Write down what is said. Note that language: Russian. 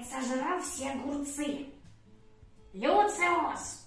сожрал все огурцы. Люциус!